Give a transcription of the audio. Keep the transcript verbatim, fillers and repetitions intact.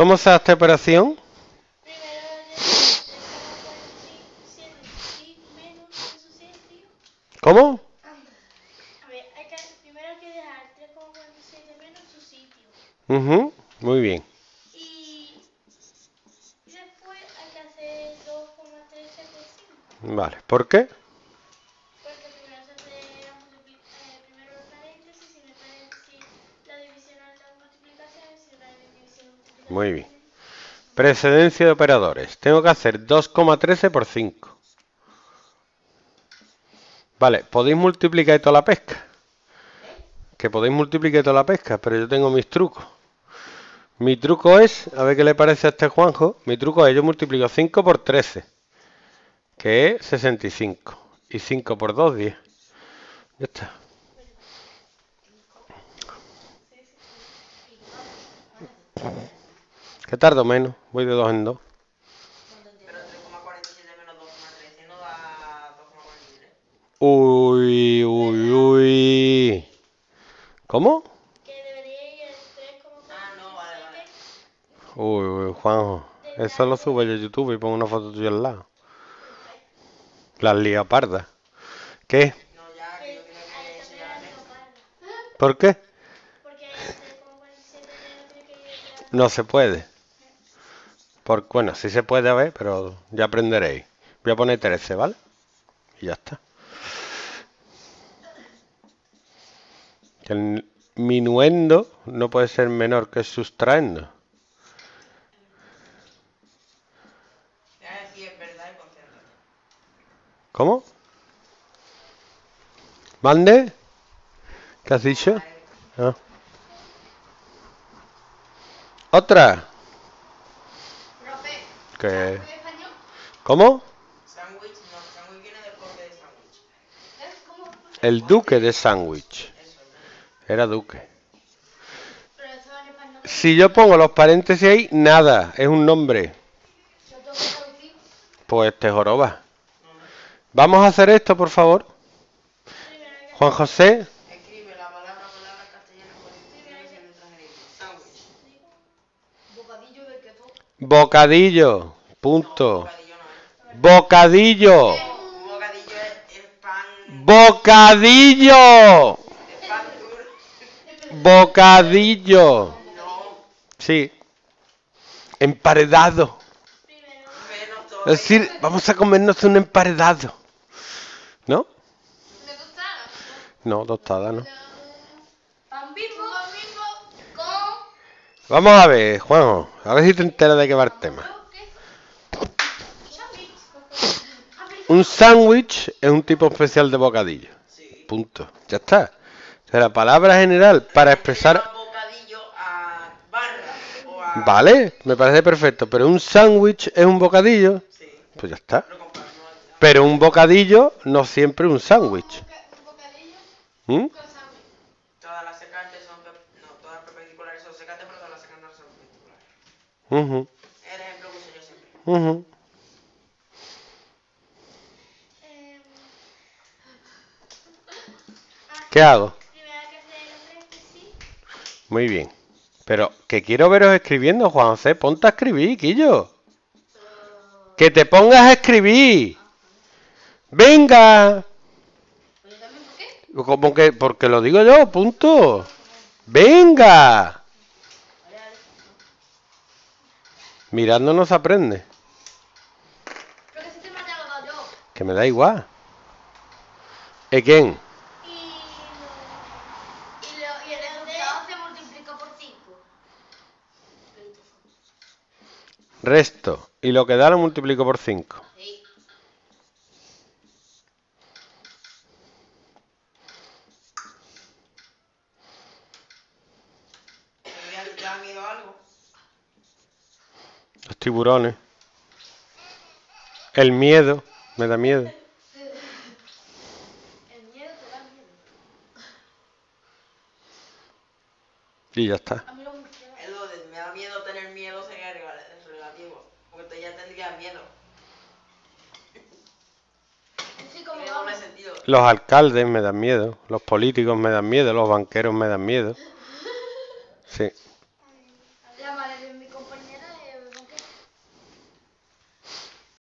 ¿Cómo se hace esta operación? ¿Cómo? A ver, hay que, primero hay que dejar tres coma cuarenta y siete menos su sitio. Uh-huh, muy bien. Y después hay que hacer dos coma trescientos setenta y cinco. Vale, ¿por qué? Porque primero se hace la multiplicación, primero el paréntesis, si no paréntesis, la división a la multiplicación, si no división a la multiplicación. Muy bien. Precedencia de operadores. Tengo que hacer dos coma trece por cinco. Vale, podéis multiplicar toda la pesca. Que podéis multiplicar toda la pesca, pero yo tengo mis trucos. Mi truco es, a ver qué le parece a este Juanjo, mi truco es, yo multiplico cinco por trece, que es sesenta y cinco. Y cinco por dos, diez. Ya está. Que tardo menos, voy de dos en dos. Uy, uy, uy. ¿Cómo? Que debería ir tres coma cuarenta y siete. Uy, uy, Juanjo. Eso lo subo yo a YouTube y pongo una foto tuya al lado. Las leopardas. ¿Qué? No, ya, que yo creo que es la... ¿Por qué? Porque tres coma cuarenta y siete no se puede. Por, bueno, sí se puede, a ver, pero ya aprenderéis. Voy a poner trece, ¿vale? Y ya está. El minuendo no puede ser menor que sustraendo. ¿Cómo? ¿Mande? ¿Qué has dicho? Ah. Otra. ¿Qué? ¿Cómo? El duque de sándwich. Era duque. Si yo pongo los paréntesis ahí, nada, es un nombre. Pues te joroba. Vamos a hacer esto, por favor. Juan José. Escribe la palabra, palabra castellana con letras en letras. Bocadillo. Punto. Bocadillo. Bocadillo. Bocadillo. Sí. Emparedado. Es decir, vamos a comernos un emparedado. ¿No? No, tostada, no. Vamos a ver, Juanjo. A ver si te enteras de qué va el tema. Un sándwich es un tipo especial de bocadillo. Punto. Ya está. La palabra general para expresar... A barra, o a... Vale, me parece perfecto, pero un sándwich es un bocadillo. Sí. Pues ya está. Pero un bocadillo no siempre un sándwich. ¿Mm? Todas las secantes son... No, todas perpendiculares son secantes, pero todas las secantes son perpendiculares. Uh-huh. El ejemplo que uso yo siempre. Uh-huh. ¿Qué hago? Muy bien. Pero que quiero veros escribiendo, Juanse. Ponte a escribir, Quillo. Que te pongas a escribir. ¡Venga! Como que, porque lo digo yo, punto. ¡Venga! Mirando no se aprende. Que me da igual. ¿Equén? Resto. Y lo que da lo multiplico por cinco. Sí. ¿Te ha miedo algo? Los tiburones. El miedo. Me da miedo. El miedo te da miedo. Y ya está. Me da miedo tener miedo. Los alcaldes me dan miedo, los políticos me dan miedo, los banqueros me dan miedo. Sí.